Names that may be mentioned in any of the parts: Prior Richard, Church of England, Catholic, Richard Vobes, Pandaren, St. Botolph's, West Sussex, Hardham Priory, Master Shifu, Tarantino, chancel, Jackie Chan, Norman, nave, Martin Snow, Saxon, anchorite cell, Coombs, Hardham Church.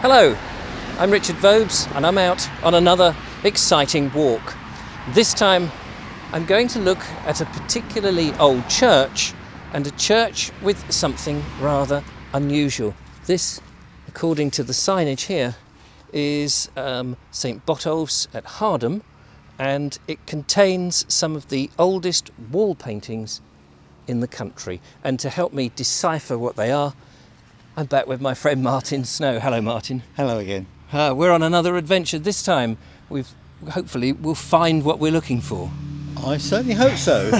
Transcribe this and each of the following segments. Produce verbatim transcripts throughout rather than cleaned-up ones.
Hello, I'm Richard Vobes and I'm out on another exciting walk. This time I'm going to look at a particularly old church, and a church with something rather unusual. This, according to the signage here, is um, Saint Botolph's at Hardham, and it contains some of the oldest wall paintings in the country. And to help me decipher what they are, I'm back with my friend Martin Snow. Hello, Martin. Hello again. Uh, we're on another adventure. This time, we've hopefully we'll find what we're looking for. I certainly hope so.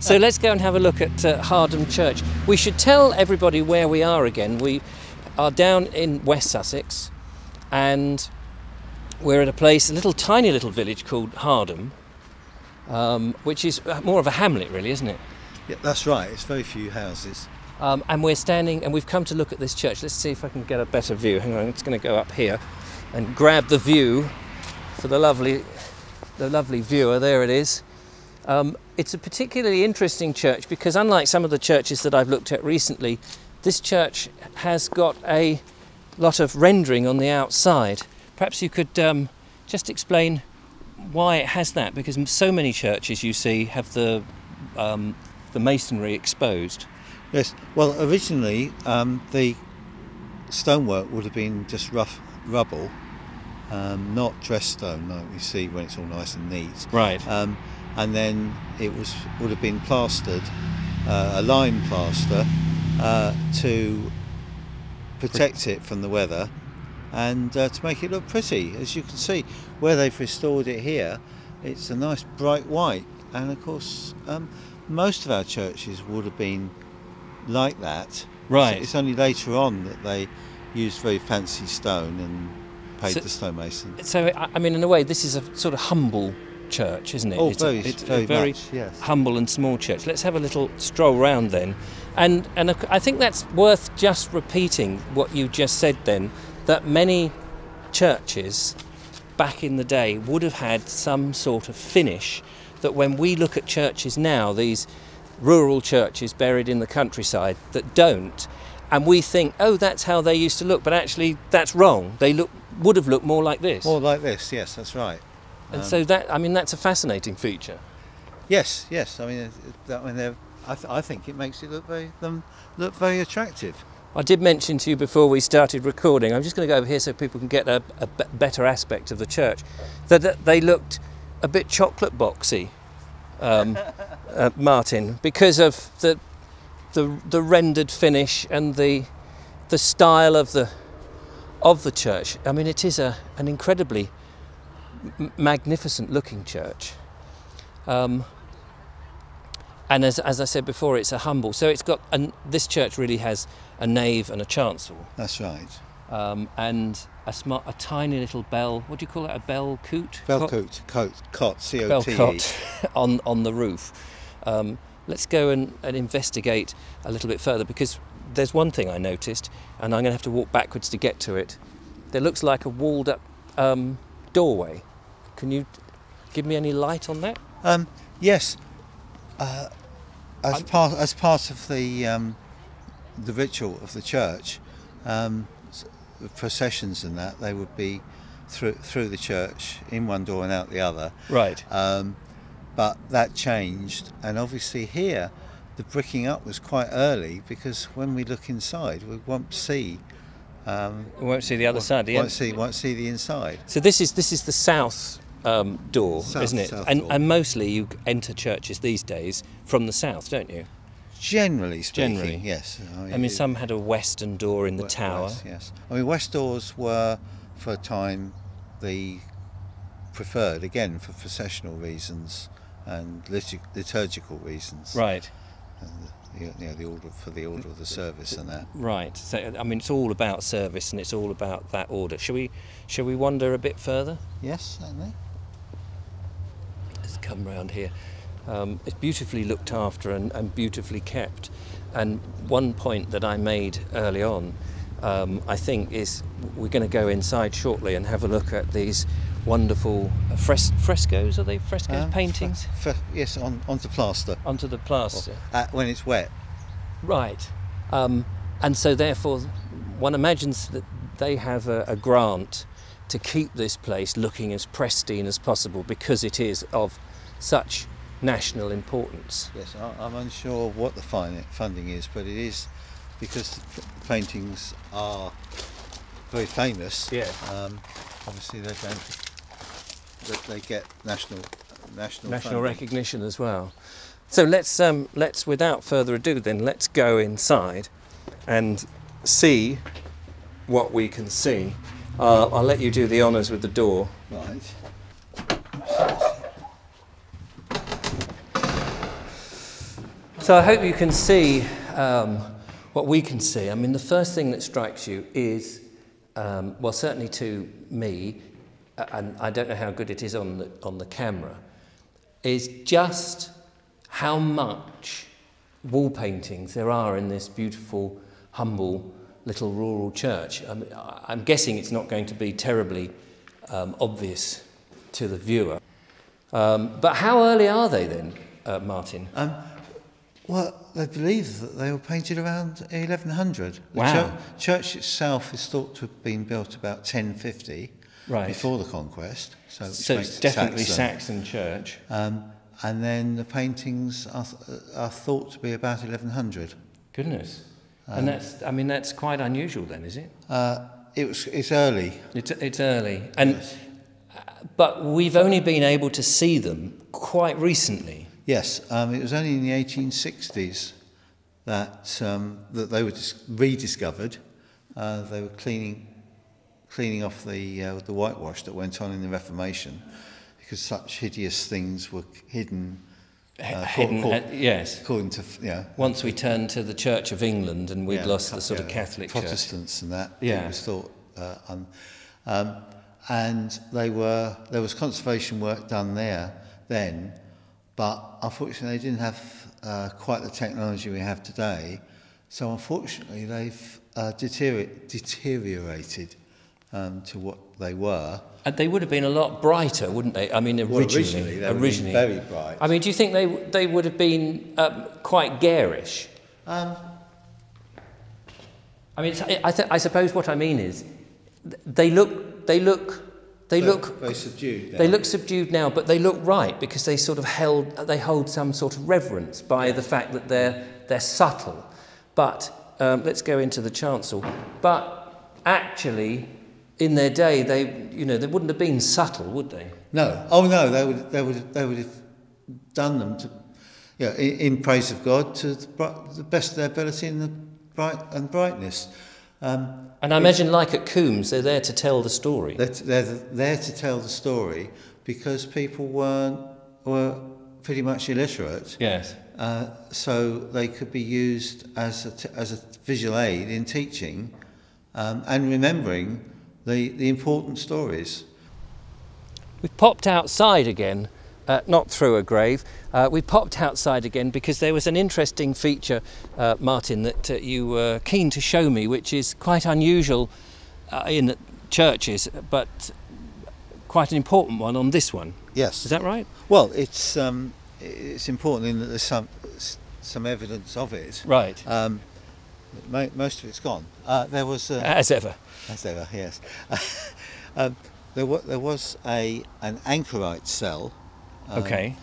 So let's go and have a look at uh, Hardham Church. We should tell everybody where we are again. We are down in West Sussex, and we're at a place, a little tiny little village called Hardham, um, which is more of a hamlet really, isn't it? Yeah, that's right. It's very few houses. Um, and we're standing, and we've come to look at this church. Let's see if I can get a better view. Hang on, I'm just going to go up here and grab the view for the lovely, the lovely viewer. There it is. Um, it's a particularly interesting church because, unlike some of the churches that I've looked at recently, this church has got a lot of rendering on the outside. Perhaps you could um, just explain why it has that, because so many churches you see have the um, the masonry exposed. Yes, well, originally um, the stonework would have been just rough rubble, um, not dressed stone like we see when it's all nice and neat. Right. Um, and then it was would have been plastered, uh, a lime plaster, uh, to protect it from the weather and uh, to make it look pretty. As you can see, where they've restored it here, it's a nice bright white. And of course, um, most of our churches would have been like that. Right. It's only later on that they used very fancy stone and paid so, the stonemason. So, I mean, in a way, this is a sort of humble church, isn't it? Oh, it's very, a, it's very, a very much, yes. Humble and small church. Let's have a little stroll round then. And, and I think that's worth just repeating what you just said then, that many churches back in the day would have had some sort of finish that when we look at churches now, these rural churches buried in the countryside that don't, and we think, oh, that's how they used to look, but actually that's wrong. They look would have looked more like this. More like this, yes, that's right. And um, so that, I mean, that's a fascinating feature. Yes, yes. I mean, that when they're, I, th I think it makes it look very them look very attractive. I did mention to you before we started recording. I'm just going to go over here so people can get a, a b better aspect of the church. That, that they looked a bit chocolate boxy. Um, uh, Martin, because of the, the the rendered finish and the the style of the of the church. I mean, it is a an incredibly magnificent looking church, um, and as as I said before, it's a humble. So it's got and this church really has a nave and a chancel. That's right. Um, and a smart, a tiny little bell. What do you call it? A bell coot? Bell coot, coat, cot, C O T E. Bell cot on on the roof. Um, let's go and, and investigate a little bit further, because there's one thing I noticed, and I'm going to have to walk backwards to get to it. There looks like a walled-up um, doorway. Can you give me any light on that? Um, yes. Uh, as I'm, part as part of the um, the ritual of the church. Um, processions and that, they would be through through the church in one door and out the other. Right. Um, but that changed, and obviously here the bricking up was quite early, because when we look inside we won't see um, we won't see the other won't, side. The won't end. see won't see the inside. So this is this is the south um, door, south, isn't it? And, door. and mostly you enter churches these days from the south, don't you? Generally speaking, Generally. yes. I mean, I mean, some had a western door in the west, tower. West, yes, I mean, west doors were, for a time, the preferred, again, for processional reasons and liturg liturgical reasons. Right. And the, you know, the order for the order of the service and that. Right. So, I mean, it's all about service and it's all about that order. Shall we, shall we wander a bit further? Yes, certainly. Let's come round here. Um, it's beautifully looked after and, and beautifully kept. And one point that I made early on, um, I think, is we're going to go inside shortly and have a look at these wonderful fres frescoes. Are they frescoes, uh, paintings? Fre fre yes, on, onto plaster. Onto the plaster. Or, uh, when it's wet. Right. Um, and so therefore one imagines that they have a, a grant to keep this place looking as pristine as possible because it is of such national importance. Yes, I'm unsure what the funding is, but it is because the paintings are very famous. Yeah. Um, obviously, they don't, they get national national national funding. Recognition as well. So let's um, let's without further ado then let's go inside and see what we can see. Uh, I'll let you do the honours with the door. Right. So I hope you can see um, what we can see. I mean, the first thing that strikes you is, um, well, certainly to me, and I don't know how good it is on the, on the camera, is just how much wall paintings there are in this beautiful, humble, little rural church. I mean, I'm guessing it's not going to be terribly um, obvious to the viewer. Um, but how early are they then, uh, Martin? Um, well, they believe that they were painted around eleven hundred. Wow. The ch church itself is thought to have been built about ten fifty, right, before the conquest. So, so it's definitely Saxon, Saxon church. Um, and then the paintings are, th are thought to be about eleven hundred. Goodness. Um, and that's, I mean, that's quite unusual then, is it? Uh, it was, it's early. It's, it's early. And, yes. But we've only been able to see them quite recently. Yes, um, it was only in the eighteen sixties that, um, that they were just rediscovered. Uh, they were cleaning, cleaning off the, uh, the whitewash that went on in the Reformation because such hideous things were hidden. Uh, Hidden, call, call, uh, yes. According to, yeah. Once we turned to the Church of England and we'd yeah, lost the sort yeah, of Catholic Protestants Church. And that. Yeah. It was thought, uh, um, um, and they were there was conservation work done there then, but unfortunately they didn't have uh, quite the technology we have today, so unfortunately they've uh, deteriorate, deteriorated um, to what they were. And they would have been a lot brighter, wouldn't they? I mean, originally, well, originally they originally. Would have been very bright. I mean, do you think they they would have been um, quite garish? Um, I mean, it's, I, th I suppose what I mean is, they look they look they look very subdued. Now. They look subdued now, but they look right because they sort of held they hold some sort of reverence by the fact that they're they're subtle. But um, let's go into the chancel. But actually, in their day, they, you know, they wouldn't have been subtle, would they? No. Oh no, they would, they would, they would have done them to, yeah, you know, in, in praise of God, to the best of their ability and the bright and brightness. Um, and I imagine, like at Coombs, they're there to tell the story. They're, they're there to tell the story because people weren't were pretty much illiterate. Yes. Uh, so they could be used as a t as a visual aid in teaching um, and remembering The, the important stories. We've popped outside again, uh, not through a grave. Uh, we popped outside again because there was an interesting feature, uh, Martin, that uh, you were keen to show me, which is quite unusual uh, in churches, but quite an important one on this one. Yes. Is that right? Well, it's um, it's important in that there's some some evidence of it. Right. Um, most of it's gone. Uh, there was uh, as ever. As ever, yes. um, there, wa there was a an anchorite cell. Um, okay.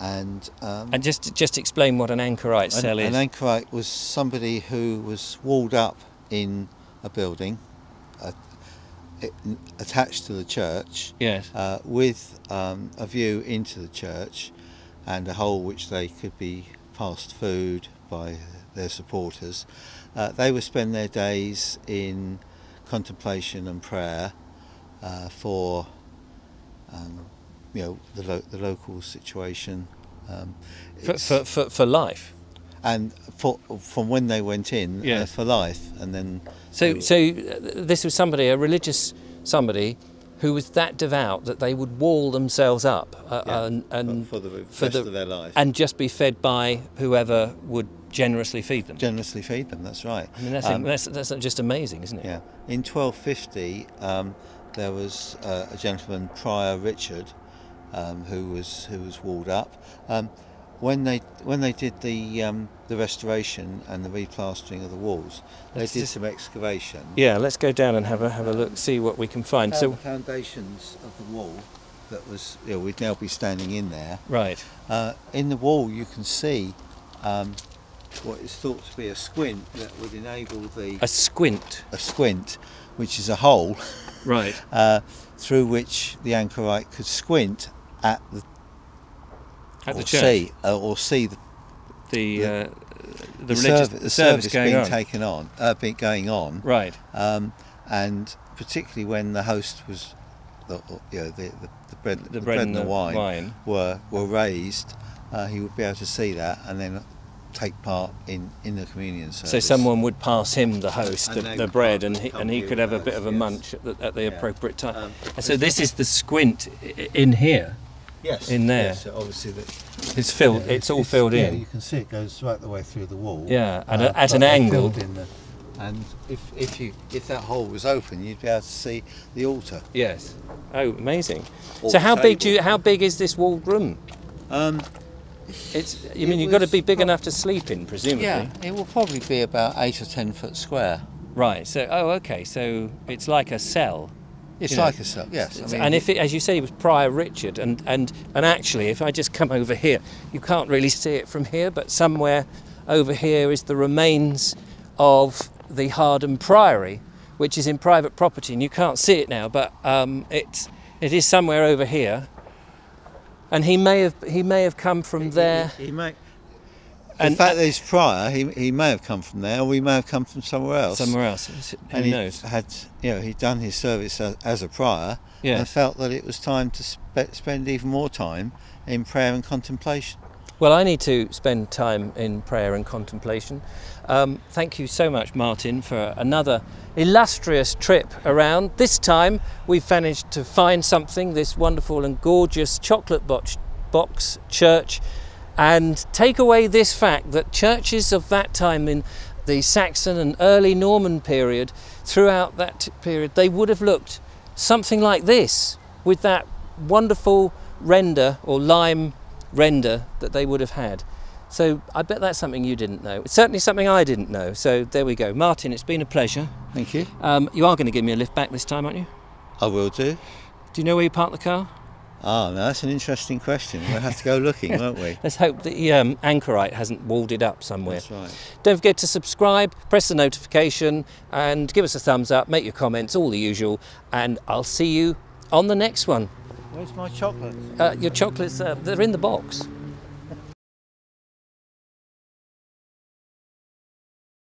And um, and just just explain what an anchorite an, cell is. An anchorite was somebody who was walled up in a building, uh, it, attached to the church. Yes. Uh, with um, a view into the church, and a hole which they could be passed food by their supporters. Uh, they would spend their days in contemplation and prayer uh, for um, you know the, lo the local situation um, for, for, for, for life and for, from when they went in yeah. uh, for life and then so so this was somebody a religious somebody who was that devout that they would wall themselves up uh, yeah, and, and for the rest for the, of their life and just be fed by whoever would generously feed them. Generously feed them, that's right. I mean, that's, um, that's, that's just amazing, isn't it? Yeah. In twelve fifty, um, there was uh, a gentleman, Prior Richard, um, who was who was walled up. Um, when they when they did the um, the restoration and the replastering of the walls, they let's did just, some excavation. Yeah, let's go down and have a have a look, see what we can find. So the foundations of the wall that was, you know, we'd now be standing in there. Right. Uh, in the wall, you can see um, what is thought to be a squint that would enable the a squint a squint, which is a hole, right, uh, through which the anchorite could squint at the at or the church. see uh, or see the the the, uh, the, the, religious, serv the service, service being on. taken on, uh, being going on, right, um, and particularly when the host was, the, you know, the the, the bread, the the bread, bread and the, the wine, wine were were raised, uh, he would be able to see that and then take part in in the communion service. So someone would pass him the host, the, the bread, and he, and he could have a bit of a yes. munch at the, at the yeah. appropriate time. Um, and so this is the squint in here. Yes. In there. Yes, so obviously that it's filled. Yeah, it's, it's all it's, filled yeah, in. You can see it goes right the way through the wall. Yeah, and uh, at an angle. In the, and if if you if that hole was open, you'd be able to see the altar. Yes. Oh, amazing. Altar so how table. big do you? How big is this walled room? Um. It's. I mean, it you've got to be big enough to sleep in, presumably. Yeah, it will probably be about eight or ten foot square. Right. So, oh, okay. So it's like a cell. It's like know. a cell. Yes. I mean, and if, it, as you say, it was Prior Richard, and and and actually, if I just come over here, you can't really see it from here, but somewhere over here is the remains of the Hardham Priory, which is in private property, and you can't see it now, but um, it it is somewhere over here. And he may have he may have come from he, there. He, he may. And the fact that he's prior, he he may have come from there, or he may have come from somewhere else. Somewhere else. Who and he knows? Had you know he'd done his service as, as a prior, yeah. and felt that it was time to spe spend even more time in prayer and contemplation. Well, I need to spend time in prayer and contemplation. Um, thank you so much, Martin, for another illustrious trip around. This time we've managed to find something, this wonderful and gorgeous chocolate box, box church, and take away this fact that churches of that time in the Saxon and early Norman period, throughout that period, they would have looked something like this, with that wonderful render or lime render that they would have had. So I bet that's something you didn't know. It's certainly something I didn't know. So there we go. Martin, it's been a pleasure. Thank you. Um, you are going to give me a lift back this time, aren't you? I will do. Do you know where you parked the car? Ah, oh, no, that's an interesting question. We'll have to go looking, won't we? Let's hope the um, anchorite hasn't walled it up somewhere. That's right. Don't forget to subscribe, press the notification and give us a thumbs up, make your comments, all the usual, and I'll see you on the next one. Where's my chocolate? Uh, your chocolates, uh, they're in the box.